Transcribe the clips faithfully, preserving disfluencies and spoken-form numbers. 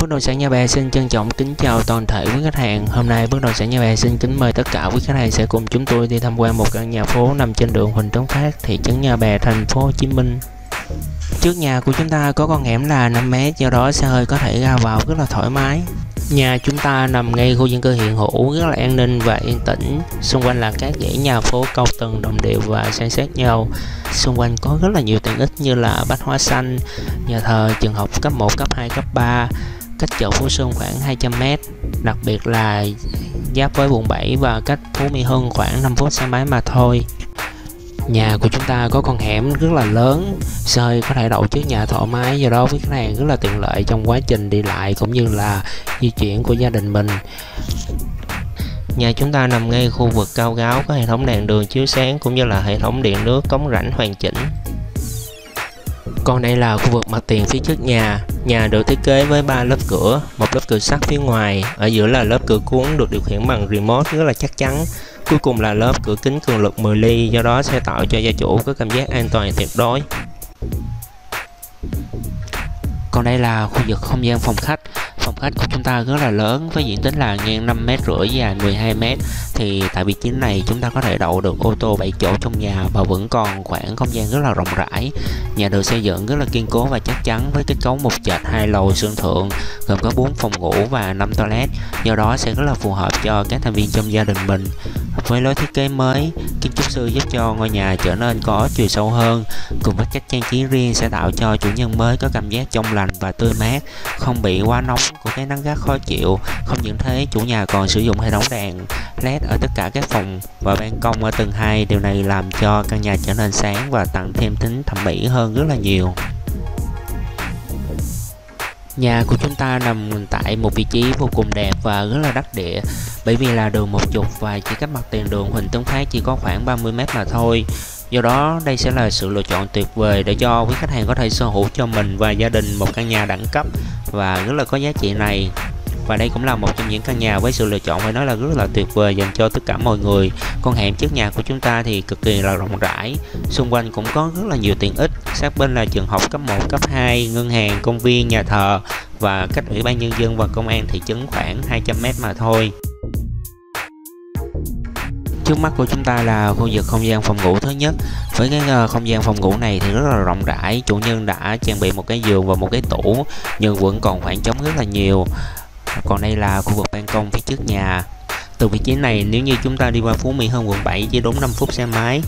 Bất Động Sản Nhà Bè xin trân trọng kính chào toàn thể quý khách hàng. Hôm nay Bất Động Sản Nhà Bè xin kính mời tất cả quý khách hàng sẽ cùng chúng tôi đi tham quan một căn nhà phố nằm trên đường Huỳnh Tấn Phát, thị trấn Nhà Bè, thành phố Hồ Chí Minh. Trước nhà của chúng ta có con hẻm là năm mét, do đó xe hơi có thể ra vào rất là thoải mái. Nhà chúng ta nằm ngay khu dân cư hiện hữu, rất là an ninh và yên tĩnh. Xung quanh là các dãy nhà phố cao tầng đồng đều và san sát nhau. Xung quanh có rất là nhiều tiện ích như là Bách Hóa Xanh, nhà thờ, trường học cấp một, cấp hai, cấp ba, cách chợ Phố Sơn khoảng hai trăm mét, đặc biệt là giáp với quận bảy và cách Phú Mỹ Hưng khoảng năm phút xe máy mà thôi. Nhà của chúng ta có con hẻm rất là lớn, xe hơi có thể đậu trước nhà thoải mái, do đó với khách hàng rất là tiện lợi trong quá trình đi lại cũng như là di chuyển của gia đình mình. Nhà chúng ta nằm ngay khu vực cao ráo, có hệ thống đèn đường chiếu sáng cũng như là hệ thống điện nước cống rãnh hoàn chỉnh. Còn đây là khu vực mặt tiền phía trước nhà. Nhà được thiết kế với ba lớp cửa, một lớp cửa sắt phía ngoài, ở giữa là lớp cửa cuốn được điều khiển bằng remote rất là chắc chắn. Cuối cùng là lớp cửa kính cường lực mười ly, do đó sẽ tạo cho gia chủ có cảm giác an toàn tuyệt đối. Còn đây là khu vực không gian phòng khách. Phòng khách của chúng ta rất là lớn với diện tích là ngang năm mét rưỡi, dài mười hai mét. Thì tại vị trí này chúng ta có thể đậu được ô tô bảy chỗ trong nhà và vẫn còn khoảng không gian rất là rộng rãi. Nhà được xây dựng rất là kiên cố và chắc chắn với kết cấu một trệt hai lầu sân thượng, gồm có bốn phòng ngủ và năm toilet. Do đó sẽ rất là phù hợp cho các thành viên trong gia đình mình. Với lối thiết kế mới, kiến trúc sư giúp cho ngôi nhà trở nên có chiều sâu hơn, cùng với cách trang trí riêng sẽ tạo cho chủ nhân mới có cảm giác trong lành và tươi mát, không bị quá nóng của cái nắng gắt khó chịu. Không những thế, chủ nhà còn sử dụng hệ thống đèn led ở tất cả các phòng và ban công ở tầng hai. Điều này làm cho căn nhà trở nên sáng và tặng thêm tính thẩm mỹ hơn rất là nhiều. Nhà của chúng ta nằm tại một vị trí vô cùng đẹp và rất là đắc địa, bởi vì là đường một trục và chỉ cách mặt tiền đường Huỳnh Tấn Phát chỉ có khoảng ba mươi mét mà thôi. Do đó đây sẽ là sự lựa chọn tuyệt vời để cho quý khách hàng có thể sở hữu cho mình và gia đình một căn nhà đẳng cấp và rất là có giá trị này. Và đây cũng là một trong những căn nhà với sự lựa chọn phải nói là rất là tuyệt vời dành cho tất cả mọi người. Con hẻm trước nhà của chúng ta thì cực kỳ là rộng rãi, xung quanh cũng có rất là nhiều tiện ích. Sát bên là trường học cấp một, cấp hai, ngân hàng, công viên, nhà thờ và cách Ủy ban Nhân dân và Công an thị trấn khoảng hai trăm mét mà thôi. Trước mắt của chúng ta là khu vực không gian phòng ngủ thứ nhất. Với cái không gian phòng ngủ này thì rất là rộng rãi, chủ nhân đã trang bị một cái giường và một cái tủ nhưng vẫn còn khoảng trống rất là nhiều. Còn đây là khu vực ban công phía trước nhà. Từ vị trí này nếu như chúng ta đi qua Phú Mỹ Hưng quận bảy chỉ đúng năm phút xe máy.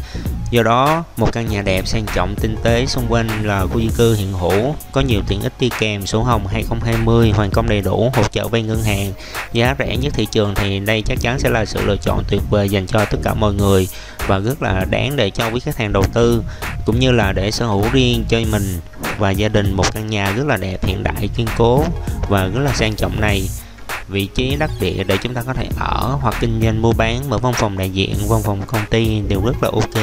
Do đó một căn nhà đẹp, sang trọng, tinh tế, xung quanh là khu dân cư hiện hữu, có nhiều tiện ích đi kèm, sổ hồng hai không hai không, hoàn công đầy đủ, hỗ trợ vay ngân hàng, giá rẻ nhất thị trường, thì đây chắc chắn sẽ là sự lựa chọn tuyệt vời dành cho tất cả mọi người và rất là đáng để cho quý khách hàng đầu tư cũng như là để sở hữu riêng cho mình và gia đình một căn nhà rất là đẹp, hiện đại, kiên cố và rất là sang trọng này. Vị trí đắc địa để chúng ta có thể ở hoặc kinh doanh mua bán, mở văn phòng đại diện, văn phòng công ty đều rất là ok.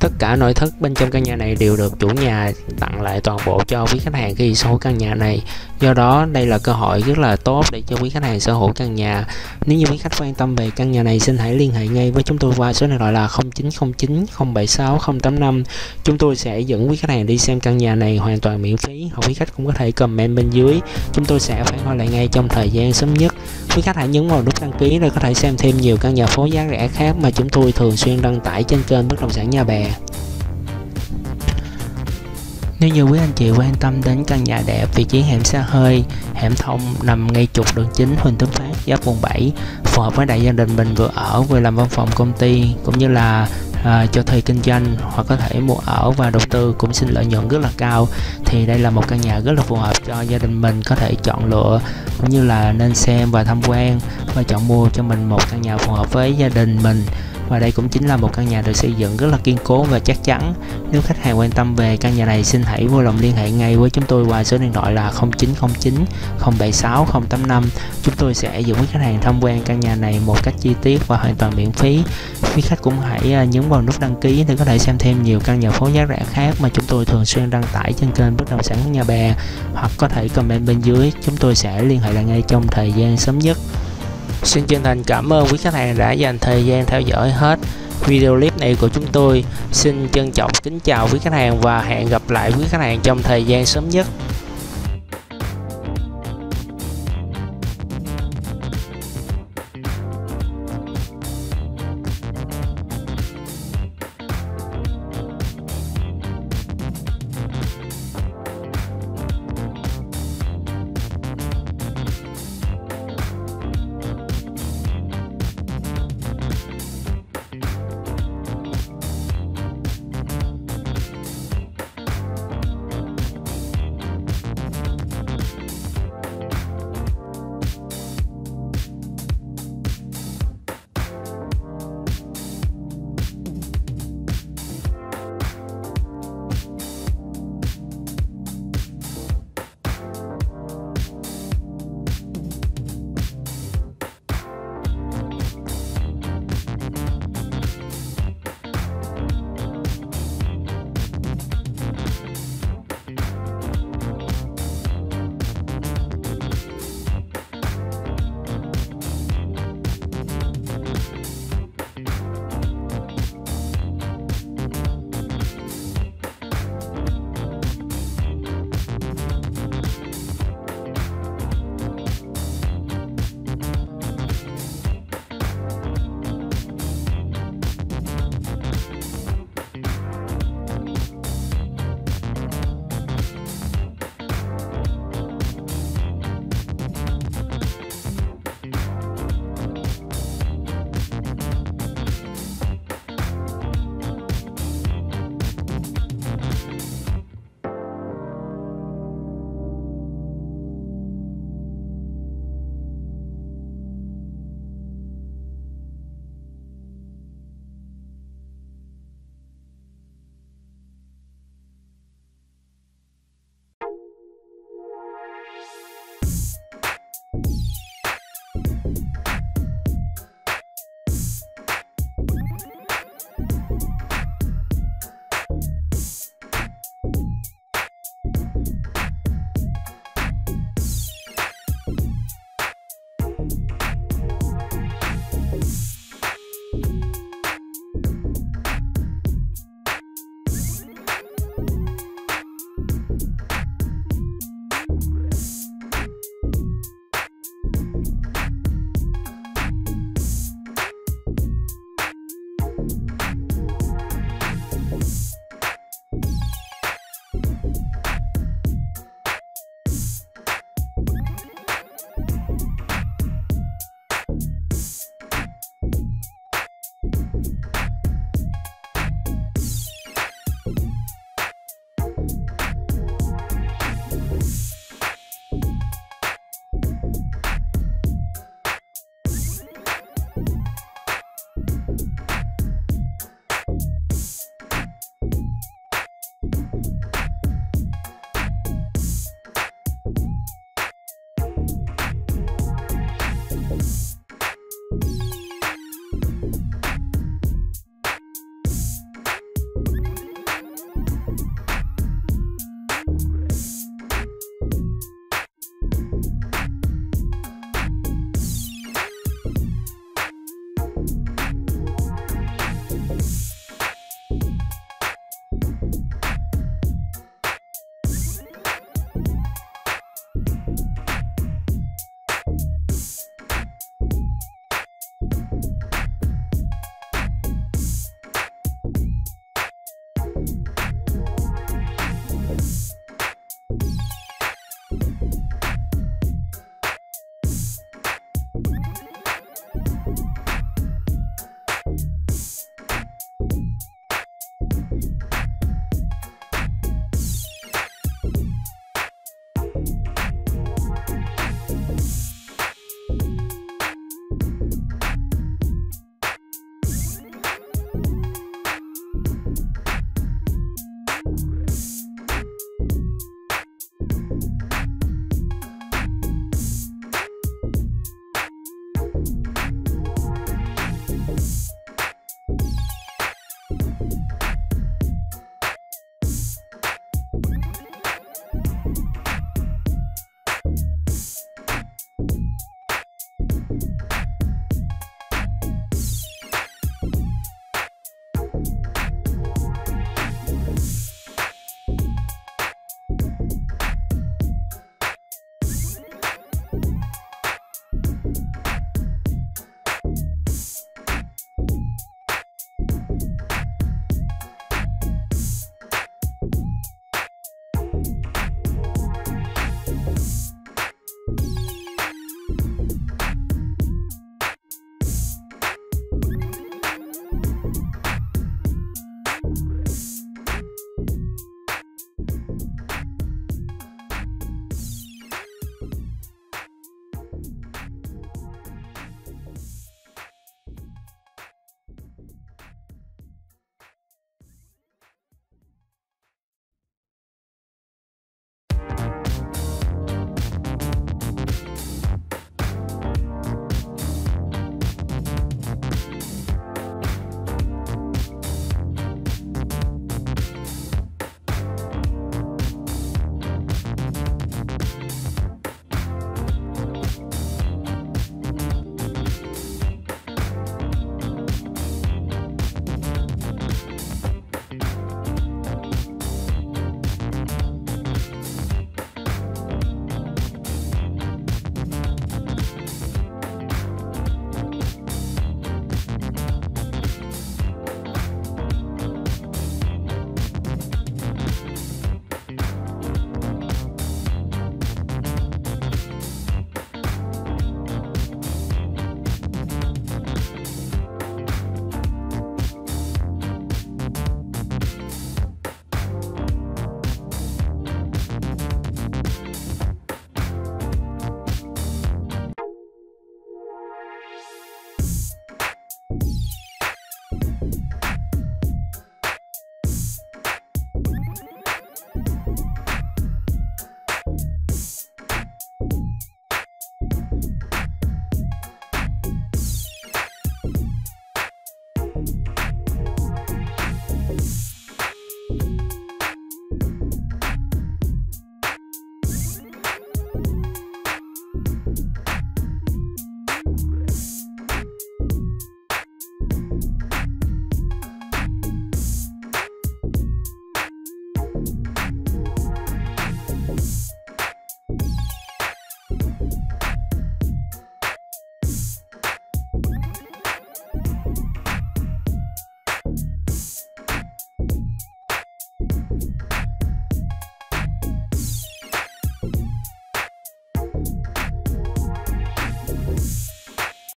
Tất cả nội thất bên trong căn nhà này đều được chủ nhà tặng lại toàn bộ cho quý khách hàng khi sở hữu căn nhà này. Do đó đây là cơ hội rất là tốt để cho quý khách hàng sở hữu căn nhà. Nếu như quý khách quan tâm về căn nhà này, xin hãy liên hệ ngay với chúng tôi qua số điện thoại là không chín không chín, không bảy sáu, không tám năm. Chúng tôi sẽ dẫn quý khách hàng đi xem căn nhà này hoàn toàn miễn phí, hoặc quý khách cũng có thể comment bên dưới. Chúng tôi sẽ phản hồi lại ngay trong thời gian sớm nhất. Quý khách hãy nhấn vào nút đăng ký để có thể xem thêm nhiều căn nhà phố giá rẻ khác mà chúng tôi thường xuyên đăng tải trên kênh Bất Động Sản Nhà Bè. Nếu như quý anh chị quan tâm đến căn nhà đẹp, vị trí hẻm xe hơi, hẻm thông nằm ngay trục đường chính Huỳnh Tấn Phát giáp quận bảy, phù hợp với đại gia đình mình vừa ở vừa làm văn phòng công ty cũng như là à, cho thuê kinh doanh, hoặc có thể mua ở và đầu tư cũng xin lợi nhuận rất là cao, thì đây là một căn nhà rất là phù hợp cho gia đình mình có thể chọn lựa cũng như là nên xem và tham quan và chọn mua cho mình một căn nhà phù hợp với gia đình mình. Và đây cũng chính là một căn nhà được xây dựng rất là kiên cố và chắc chắn. Nếu khách hàng quan tâm về căn nhà này, xin hãy vui lòng liên hệ ngay với chúng tôi qua số điện thoại là không chín không chín, không bảy sáu, không tám năm. Chúng tôi sẽ dẫn quý khách hàng tham quan căn nhà này một cách chi tiết và hoàn toàn miễn phí. Quý khách cũng hãy nhấn vào nút đăng ký để có thể xem thêm nhiều căn nhà phố giá rẻ khác mà chúng tôi thường xuyên đăng tải trên kênh Bất Động Sản Nhà Bè, hoặc có thể comment bên dưới, chúng tôi sẽ liên hệ lại ngay trong thời gian sớm nhất. Xin chân thành cảm ơn quý khách hàng đã dành thời gian theo dõi hết video clip này của chúng tôi. Xin trân trọng kính chào quý khách hàng và hẹn gặp lại quý khách hàng trong thời gian sớm nhất.